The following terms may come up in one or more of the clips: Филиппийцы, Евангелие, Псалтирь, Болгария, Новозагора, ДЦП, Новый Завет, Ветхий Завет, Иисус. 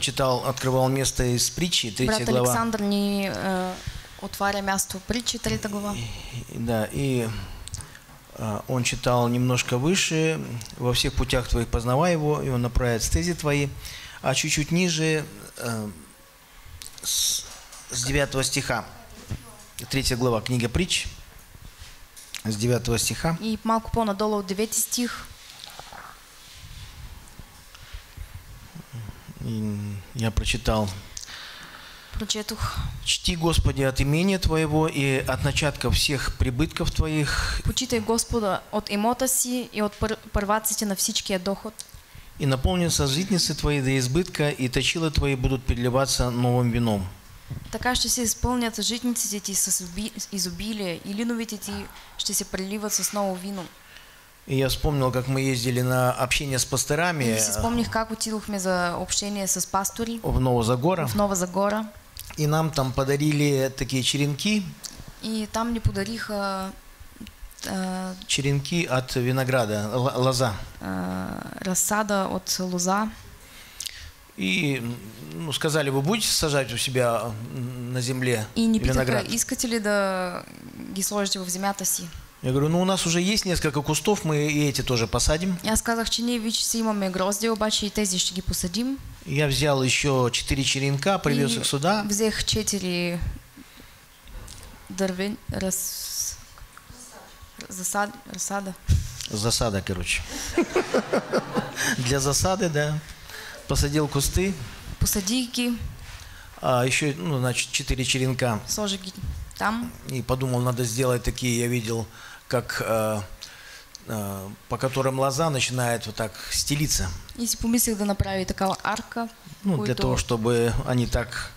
Читал, открывал место из притчи, 3 глава. Брат Александр не отваря место в притче, 3 глава. Да, и он читал немножко выше, во всех путях твоих познавай его, и он направит стези твои, а чуть-чуть ниже, с 9 стиха, 3 глава, книга притч, с 9 стиха. И малко по-надолу, 9 стих. Я прочитал. Чти, Господи, от имения Твоего и от начатка всех прибытков Твоих. Почитай Господа от имота си и от първаците на всичкия доход. И наполнятся зитницы Твои до избытка, и точила Твои будут переливаться новым вином. Така ще се изпълнят житниците ти с изобилие, и линовите ти ще се преливат с ново вино. И я вспомнил, как мы ездили на общение с пастырами. И вспомнил, как утилухме за общение с пастырами. В Новозагора. И нам там подарили такие черенки. И там не подариха... черенки от винограда, лоза. Рассада от лоза. И ну, сказали, вы будете сажать у себя на земле и не виноград? И не искатели да ги сложите в земята си. Я говорю, ну у нас уже есть несколько кустов, мы и эти тоже посадим. Я сказал, что не вече имаме грозди, обаче и тези ще ги посадим. Я взял еще 4 черенка, привез их сюда. Взех 4 дървени, засада. Засада, короче. Для засады, да. Посадил кусты. Посадики. А еще, ну, значит, 4 черенка. Сложи ги там. И подумал, надо сделать такие, я видел, как по которым лоза начинает вот так стелиться. Если помыслил, да направить такая арка. Ну, для того, чтобы они так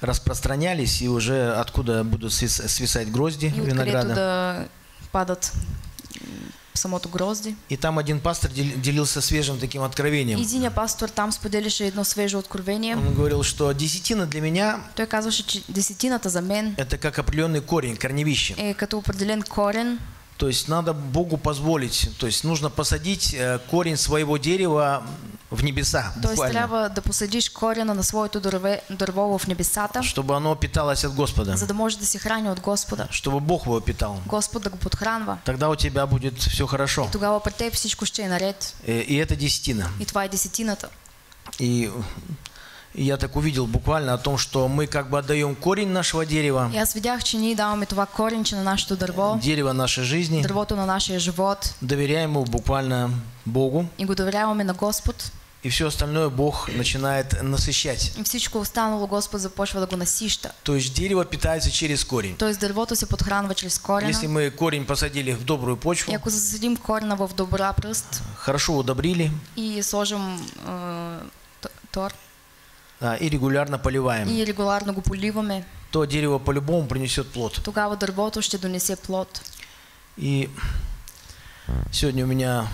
распространялись, и уже откуда будут свисать грозди винограда. И откуда падают самото грозди. И там один пастор делился свежим таким откровением. Единия пастор там споделише едно свежее откровение. Он говорил, что десятина для меня. Той казваше, че десятината за мен. Это как определенный корень, корневище. Като определен корен. То есть надо Богу позволить, то есть нужно посадить корень своего дерева в небеса. То есть треба да посадиш корена на своето дърво в небесата. Чтобы оно питалось от Господа. За да може да се храни от Господа. Чтобы Бог его питал. Господ да го подхранва. Тогда у тебя будет все хорошо. И тогава при теб всичко ще е наред. И это десятина. И това е десятината. И я так увидел буквально о том, что мы как бы отдаем корень нашего дерева. Я видях, че ние даваме това коренче на нашето дърво. Дерево нашей жизни. Дървото на нашия живот. Доверяем его буквально Богу. И го доверяваме на Господ. И все остальное Бог начинает насыщать. И всичко останало Господ започва да го насища. То есть дерево питается через корень. То есть дървото се подхранва через корень. Если мы корень посадили в добрую почву. И ако засадим корена в добра пръст. Хорошо удобрили. И сложим тор. И регулярно поливаем. И регулярно го поливаме. То дерево по-любому принесет плод. Тогава дървото ще донесе плод. И сегодня у меня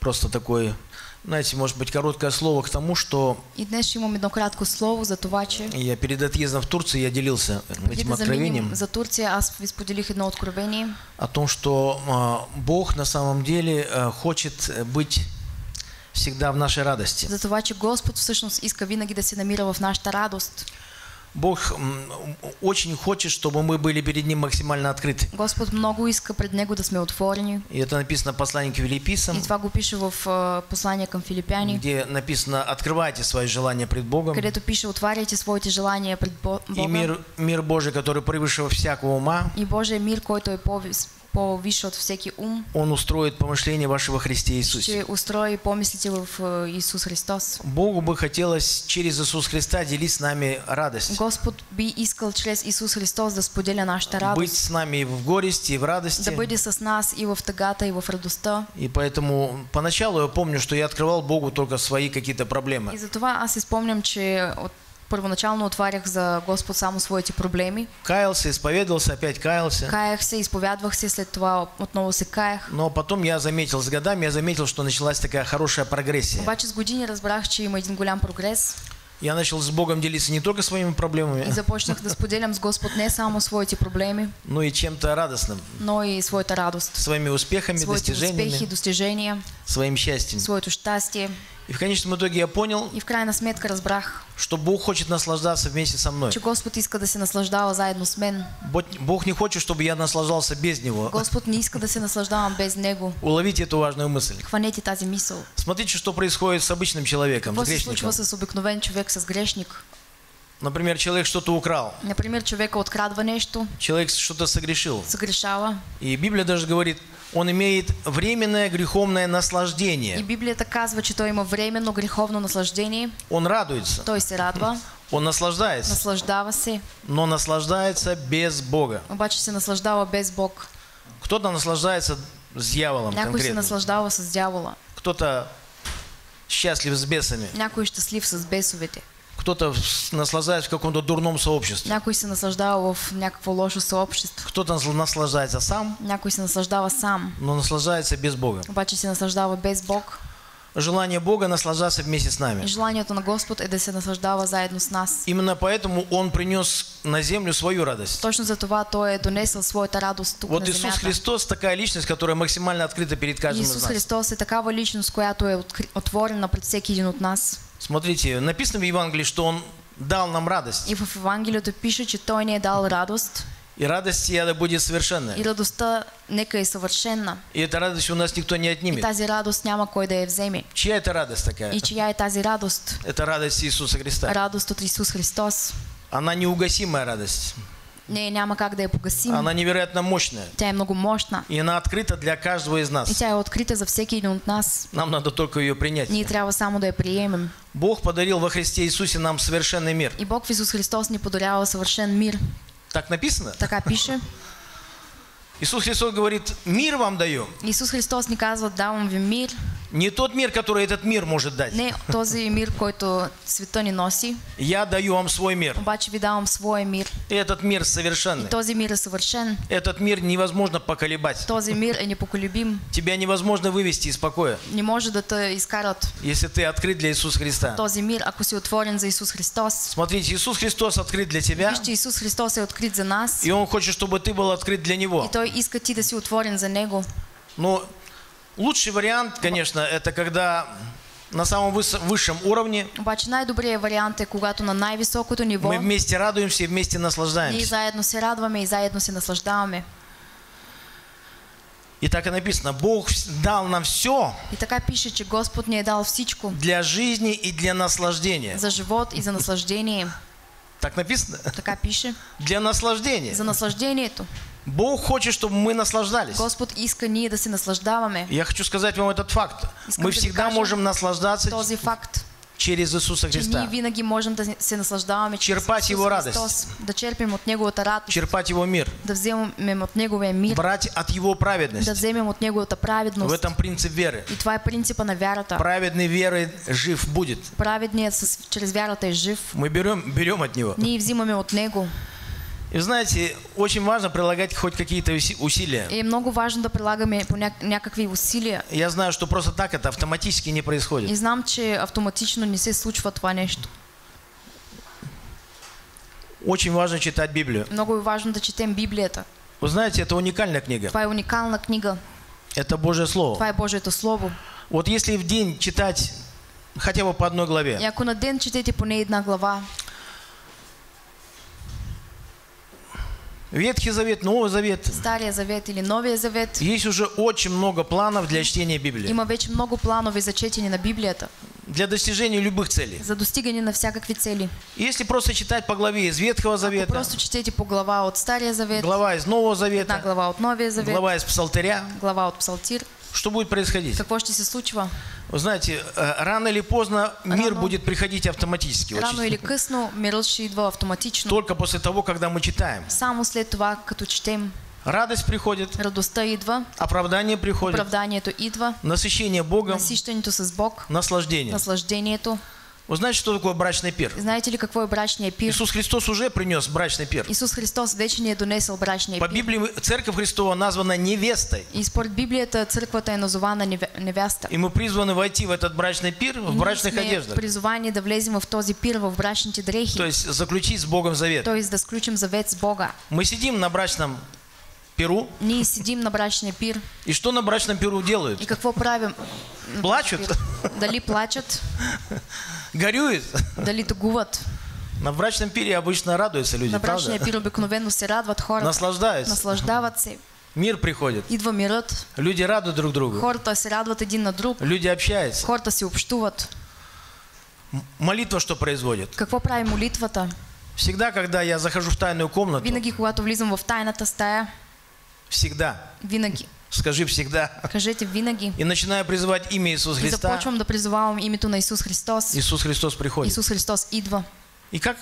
просто такое, знаете, может быть, короткое слово к тому, что... И днес имам едно кратко слово за това, че... Я перед отъездом в Турцию я делился этим откровением. За Турция аз ви споделих едно откровение. О том, что Бог на самом деле хочет быть... всегда в нашей радости. За това, че Господ всъщност иска винаги да се намира в нашата радост. Бог очень хочет, чтобы мы были перед Ним максимально открыты. Господ много иска пред Него да сме отворени. И это написано в послании к Филиппийцам. И това го пише в послание към Филипяни. Где написано «Открывайте свои желания пред Богом». Където пише «Отваряйте своите желания пред Богом». И мир Божий, который превыше всякого ума. И Божий мир, който е повыше от всякий ум. Он устроит помышление вашего Христе Иисусе. Устрой помыслите в Иисус Христос. Богу бы хотелось через Иисус Христа делить с нами радость. Господь би искал через Иисус Христос да споделя наша радость. Быть с нами в горести и в радости. Да бъде с нас и в тъгата, и в радостта. И поэтому поначалу я помню, что я открывал Богу только свои какие-то проблемы. И за това аз спомням, че от първоначално отварях за Господ само своите проблеми. Каялся, исповедовался, опять каялся. Каялся, исповедовался, след това отново се каях. Но потом я заметил, с годами я заметил, что началась такая хорошая прогрессия. Обаче с години разбрах, че има един голям прогрес. Я начал с Богом делиться не только своими проблемами. И започнах да споделям с Господ не само своите проблеми. Но и чем-то радостным. Но и своята радост. Своими успехами, своите достижениями. Своими успехи, достижения. Своим счастьем. Своето щастие. И в конечном итоге я понял, что Бог хочет наслаждаться вместе со мной. Бог не хочет, чтобы я наслаждался без Него. Уловите эту важную мысль. Смотрите, что происходит с обычным человеком, с грешником. Например, человек что-то украл. Человек что-то согрешил. И Библия даже говорит, он имеет временное греховное наслаждение. И Библия доказывает, что ему временно греховное наслаждение. Он радуется. То есть радва. Он наслаждается. Но наслаждается без Бога. Кто-то наслаждается с дьяволом конкретно. Кто-то счастлив с бесами. Кто-то наслаждается в каком-то дурном сообществе. Кто-то наслаждается сам, но наслаждается без Бога. Желание Бога наслаждаться вместе с нами. Именно поэтому Он принес на землю свою радость. Вот Иисус Христос такая личность, которая максимально открыта перед каждым из нас. Смотрите, написано в Евангелии, что Он дал нам радость. И в Евангелии пишет, что Той не дал радость. И радость эта будет совершенная. И радостта нека е съвършена. И эта радость у нас никто не отнимет. И тази радост няма кой да я вземе. Чья это радость такая? И чья е тази радост? Это радость Иисуса Христа. Радост от Иисус Христос. Она неугасимая радость. Не, няма как да я погасим. Она невероятно мощная. Тя е много мощна. И она открыта для каждого из нас. И тя е открыта за всеки един от нас. Нам надо только ее принять. Ние трябва само да я приемем. Бог подарил во Христе Иисусе нам совершенный мир. И Бог в Иисус Христос ни подарява совершен мир. Так написано? Така пише. Иисус Христос говорит, мир вам даю. Иисус Христос не казва, давам ви мир. Не тот мир, который этот мир может дать. Не този мир, който света ни носи. Я даю вам свой мир. Обаче ви давам свой мир. И этот мир совершенный. И този мир е съвършен. Этот мир невозможно поколебать. Този мир е непоколебим. Тебя невозможно вывести из покоя. Не може да те изкарат. Если ты открыт для Иисуса Христа. Този мир, ако си отворен за Иисус Христос. Смотрите, Иисус Христос открыт для тебя. Вижте, Иисус Христос е открит за нас. И Он хочет, чтобы ты был открыт для Него. И Той иска ти да си отворен за Него. Но лучший вариант, конечно, это когда на самом высшем уровне мы вместе радуемся и вместе наслаждаемся. И так и написано, Бог дал нам все для жизни и для наслаждения. За живот и за наслаждение. Так написано? Для наслаждения. За наслаждение это. Бог хочет, чтобы мы наслаждались. Я хочу сказать вам этот факт. Мы всегда можем наслаждаться через Иисуса Христа. Черпать Его радость. Черпать Его мир. Брать от Его праведность. В этом принцип веры. Праведный верой жив будет. Мы берем от Него. И знаете, очень важно прилагать хоть какие-то усилия. И много важно да прилагаме някакви усилия. Я знаю, что просто так это автоматически не происходит. И знам, че автоматично не се случва това нещо. Очень важно читать Библию. Много важно да четем Библията. Вы знаете, это уникальная книга. Това е уникална книга. Это Божие Слово. Това е Божието Слово. Вот если в день читать хотя бы по одной главе. И ако на ден четете поне една глава. Ветхий Завет, Новый Завет. Старый Завет или Новый Завет. Есть уже очень много планов для чтения Библии. Има вече много планов за чтение на Библията. Для достижения любых целей. За достигание на всякакви цели. Если просто читать по главе из Ветхого Завета. Просто читайте по глава от Стария Завета. Глава из Нового Завета. Одна глава от Новия Завета. Глава из Псалтиря. Глава от Псалтирь. Что будет происходить? Какво ще се случва? Вы знаете, рано или поздно мир будет приходить автоматически. Рано или късно мирът ще идва автоматично. Только после того, когда мы читаем. Само след това, като четем. Радость приходит. Радостта идва. Оправдание приходит. Оправданието идва. Насыщение Богом. Насищането с Бог. Наслаждение. Наслаждението. Вы знаете, что такое брачный пир? Знаете ли, какой брачный пир? Иисус Христос уже принес брачный пир. Иисус Христос вече не донесел брачный пир. По Библии Церковь Христова названа невестой. И според Библията църквата е назована невеста. И мы призваны войти в этот брачный пир в брачных одеждах. Призвани да влезем в този пир в брачните дрехи. То есть заключить с Богом завет. То есть да сключим завет с Бога. Мы сидим на брачном пиру. Не сидим на брачный пир. И что на брачном пиру делают? И каково правим? Плачут? Дали плачут. Горюют? Дали тугуват. На брачном пире обычно радуются люди, правда? На брачном пире обыкновенно все радуют, хоры. Наслаждаются. Наслаждаются. Мир приходит. Идва мирот. Люди радуют друг друга. Хорта се радуют один на друг. Люди общаются. Хорта се общуват. Молитва что производит? Какво прави молитвата? Всегда, когда я захожу в тайную комнату. Винаги, когато влизам в тайната стая. Всегда. Винаги. Скажи всегда. Скажите винаги. И начинаю призывать имя Иисуса Христа. И започвам да призывам името на Иисус Христос. Иисус Христос приходит. Иисус Христос идва. И как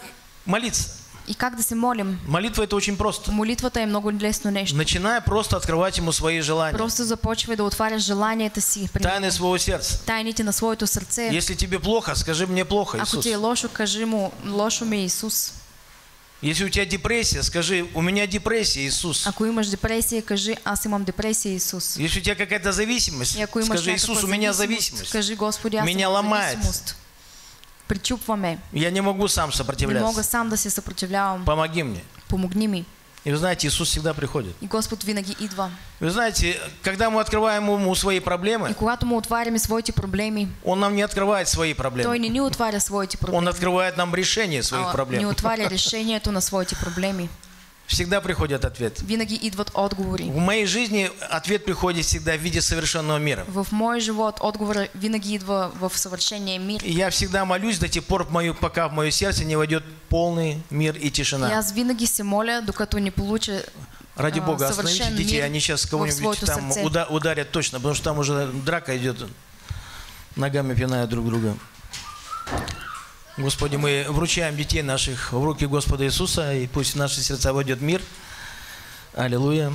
молиться? И как да се молим? Молитва это очень просто. Молитва-то и много лесно нечто. Начиная просто открывать ему свои желания. Просто започвай да отваряш желанията си. Тайны своего сердца. Тайните на своето сърце. Если тебе плохо, скажи мне плохо, Иисус. Ако ти е лошо, кажи му лошо ми, Иисус. Если у тебя депрессия, скажи, у меня депрессия, Иисус. Ако имаш депресия, кажи, аз имам депресия, Иисус. Если у тебя какая-то зависимость, скажи, Иисус, у меня зависимость. Кажи, Господи, аз меня ломает. Причупваме. Я не могу сам сопротивляться. Не могу сам да се съпротивлявам. Помоги мне. Помогни ми. И вы знаете, Иисус всегда приходит. И Господь винаги идва. Вы знаете, когда мы открываем ему свои проблемы, и когато мы отваряме своите проблеми, он нам не открывает свои проблемы. Той не ни отваря своите проблеми. Он открывает нам решение своих проблем. Не отваря решението на своите проблеми. Всегда приходит ответ. Винаги идват отговори. В моей жизни ответ приходит всегда в виде совершенного мира. В мой живот отговор винаги идва в совершенное мир. Я всегда молюсь до тех пор, пока в мое сердце не войдет полный мир и тишина. Я винаги се моля, докато не получу. Ради Бога, остановите детей, они сейчас кого-нибудь там ударят точно, потому что там уже драка идет, ногами пинают друг друга. Господи, мы вручаем детей наших в руки Господа Иисуса, и пусть в наши сердца войдет мир. Аллилуйя.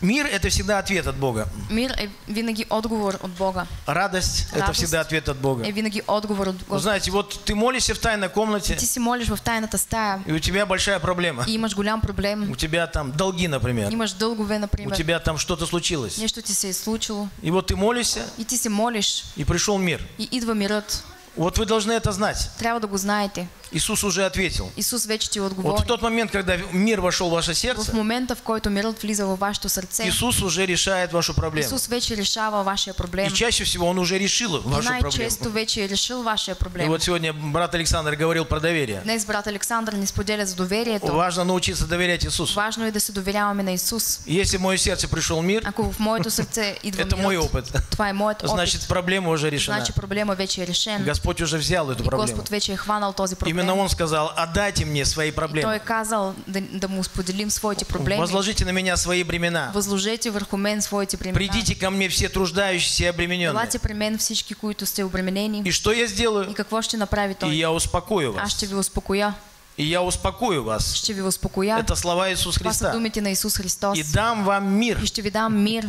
Мир – это всегда ответ от Бога. Мир – винаги отговор от Бога. Радость – это всегда ответ от Бога. Винаги отговор от Бога. Знаете, вот ты молишься в тайной комнате. Ты молишься в тайната стая. И у тебя большая проблема. И имаш голям проблем. У тебя там долги, например. Имаш дългове, например. У тебя там что-то случилось. Нечто ти се случило. И вот ты молишься. И ти се молиш. И пришел мир. И идва мирът. Вот вы должны это знать. Трябва да го знаете. Иисус уже ответил. Иисус вече ти отговори. Вот в тот момент, когда мир вошел в ваше сердце. В момента, в който мирът влиза в вашето сърце. Иисус уже решает вашу проблему. Иисус вече решава вашия проблема. И чаще всего он уже решил вашу проблему. Най-често вече решил вашия проблема. И вот сегодня брат Александр говорил про доверие. Днес брат Александр не споделя за доверието. Важно научиться доверять Иисусу. Важно и да се доверяваме на Иисус. Если в моё сердце пришел мир. Ако в моето сърце идва мирът. Это мой опыт. Това е моят опит. Значит, проблема уже решена. Значит, проблема вече е решена. Господь уже взял эту проблему. Господь вече е хванал този проблем. Именно он сказал: отдайте мне свои проблемы. Той казал да му споделим своите проблеми. Возложите на меня свои бремена. Возложете върху мен своите бремена. Придите ко мне все труждающиеся и обремененные. Елате при мен всички, които сте обременени. И что я сделаю? И какво ще направи той? И я успокою вас. Аз ще ви успокоя. И я успокою вас. Ще ви успокоя. Это слова Иисуса Христа. Това са думите на Иисус Христос. И дам вам мир. И ще ви дам мир.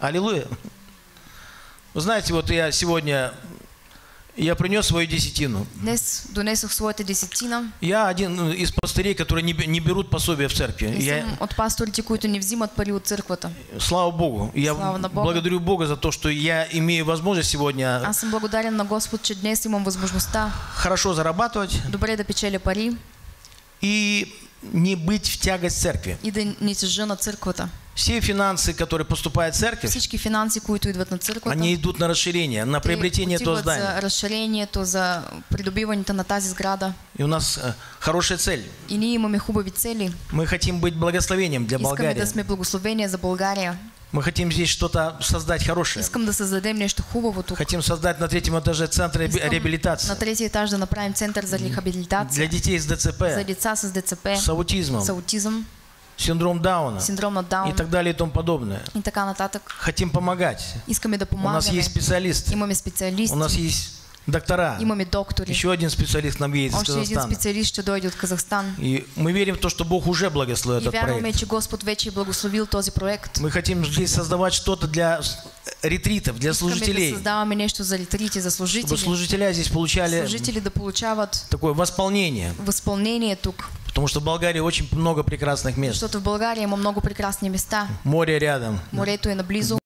Аллилуйя. Вы знаете, вот я сегодня принес свою десятину. Днес донесох своята десятина. Я один из пастырей, которые не берут пособие в церкви. От пасторите, които не взимат пари от църквата. Слава Богу. Я благодарю Бога за то, что я имею возможность сегодня. Аз съм благодарен на Господ, че днес имам възможността. Хорошо зарабатывать. Добре да печеля пари. И не быть в тягость церкви. И да не тежа на църквата. Все финансы, которые поступают в церковь, они идут на расширение, на приобретение этого здания. Расширение, то за придобивание на тази сграда. И у нас хорошая цель. И ние имаме хубави цели. Мы хотим быть благословением для Болгарии. Искаме да сме благословение за Болгария. Мы хотим здесь что-то создать хорошее. Искам да създадем нещо хубаво тук. Хотим создать на третьем этаже центр реабилитации. На третий этаж да направим центр за рехабилитацию. Для детей с ДЦП. За деца с ДЦП. С аутизмом. С аутизмом. Синдром Дауна, и так далее и тому подобное. И хотим помогать. Да, у нас есть специалисты. У нас есть доктора. Еще один специалист нам едет из Казахстана. И мы верим в то, что Бог уже благословил этот проект. Мы хотим здесь создавать что-то для ретритов, для служителей. Чтобы служители здесь получали такое восполнение. Потому что в Болгарии очень много прекрасных мест. Что-то в Болгарии много прекрасных места. Море рядом. Море то и наблизу.